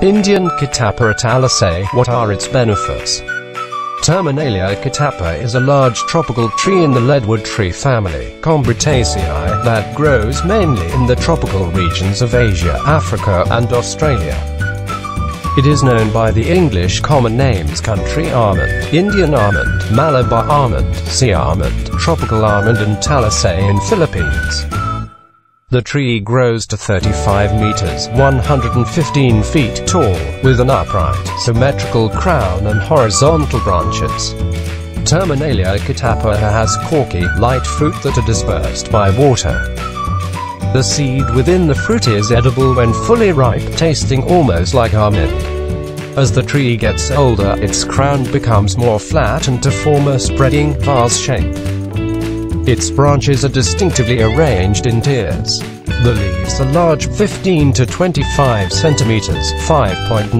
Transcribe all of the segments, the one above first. Indian catappa Talisay. What are its benefits? Terminalia catappa is a large tropical tree in the leadwood tree family, Combretaceae, that grows mainly in the tropical regions of Asia, Africa, and Australia. It is known by the English common names country almond, Indian almond, Malabar almond, sea almond, tropical almond, and Talisay in Philippines. The tree grows to 35 meters, 115 feet tall, with an upright, symmetrical crown and horizontal branches. Terminalia catappa has corky, light fruit that are dispersed by water. The seed within the fruit is edible when fully ripe, tasting almost like almond. As the tree gets older, its crown becomes more flat and to form a spreading, vase shape. Its branches are distinctively arranged in tiers. The leaves are large, 15 to 25 centimeters, 5.9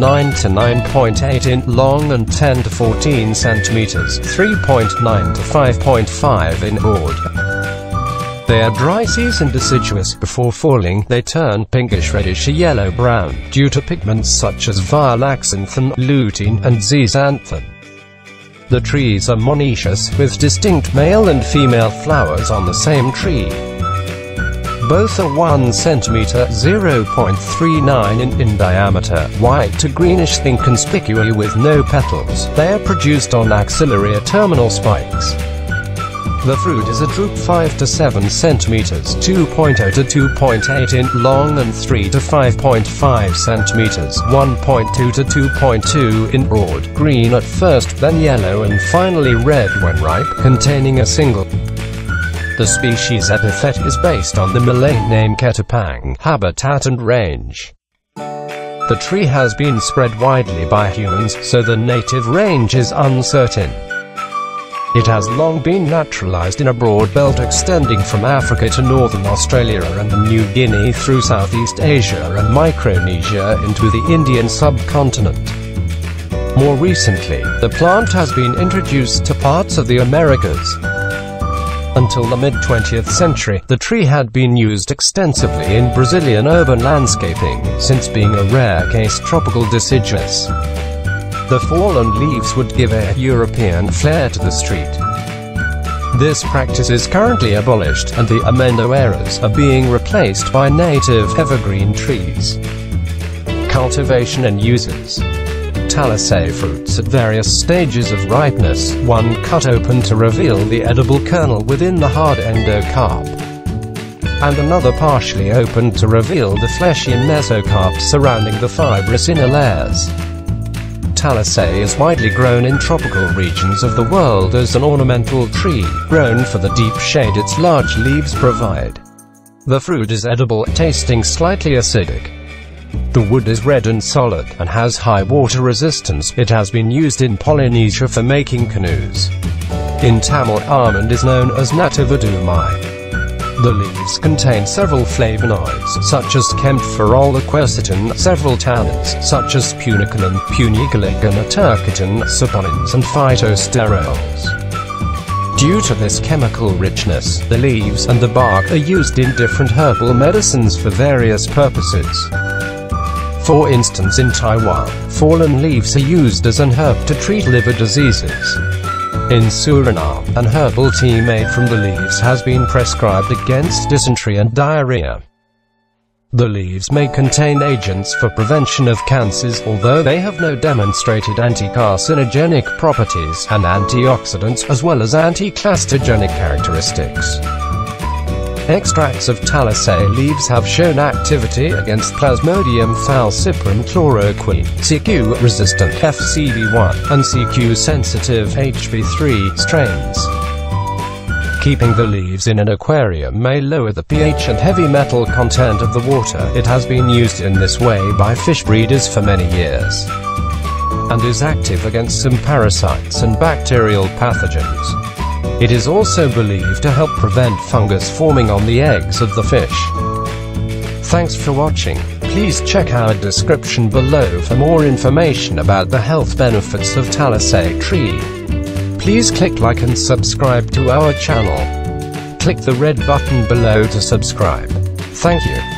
to 9.8 in long, and 10 to 14 centimeters, 3.9 to 5.5 in broad. They are dry seeds and deciduous. Before falling, they turn pinkish reddish yellow brown due to pigments such as violaxanthin, lutein, and zeaxanthin. The trees are monoecious, with distinct male and female flowers on the same tree. Both are 1 centimeter (0.39 in) in diameter, white to greenish thin, conspicuously with no petals. They are produced on axillary terminal spikes. The fruit is a drupe 5 to 7 centimeters (2.0 to 2.8 in) long and 3 to 5.5 centimeters (1.2 to 2.2 in) broad, green at first, then yellow and finally red when ripe, containing a single. The species epithet is based on the Malay name Ketapang, habitat and range. The tree has been spread widely by humans, so the native range is uncertain. It has long been naturalized in a broad belt extending from Africa to northern Australia and New Guinea through Southeast Asia and Micronesia into the Indian subcontinent. More recently, the plant has been introduced to parts of the Americas. Until the mid-20th century, the tree had been used extensively in Brazilian urban landscaping, since being a rare case tropical deciduous. The fallen leaves would give a European flair to the street. This practice is currently abolished, and the amendoeras are being replaced by native evergreen trees. Cultivation and uses. Talisay fruits at various stages of ripeness, one cut open to reveal the edible kernel within the hard endocarp, and another partially open to reveal the fleshy mesocarp surrounding the fibrous inner layers. Talisay is widely grown in tropical regions of the world as an ornamental tree, grown for the deep shade its large leaves provide. The fruit is edible, tasting slightly acidic. The wood is red and solid, and has high water resistance. It has been used in Polynesia for making canoes. In Tamil, almond is known as nativadumai. The leaves contain several flavonoids, such as kaempferol, quercetin, several tannins, such as punicalin, punicalagin, tercatin, saponins, and phytosterols. Due to this chemical richness, the leaves and the bark are used in different herbal medicines for various purposes. For instance, in Taiwan, fallen leaves are used as an herb to treat liver diseases. In Suriname, an herbal tea made from the leaves has been prescribed against dysentery and diarrhea. The leaves may contain agents for prevention of cancers, although they have no demonstrated anti-carcinogenic properties, and antioxidants, as well as anti-clastrogenic characteristics. Extracts of Talisay leaves have shown activity against Plasmodium falciparum, chloroquine, CQ-resistant FCB1, and CQ-sensitive HB3 strains. Keeping the leaves in an aquarium may lower the pH and heavy metal content of the water. It has been used in this way by fish breeders for many years, and is active against some parasites and bacterial pathogens. It is also believed to help prevent fungus forming on the eggs of the fish. Thanks for watching. Please check our description below for more information about the health benefits of Talisay tree. Please click like and subscribe to our channel. Click the red button below to subscribe. Thank you.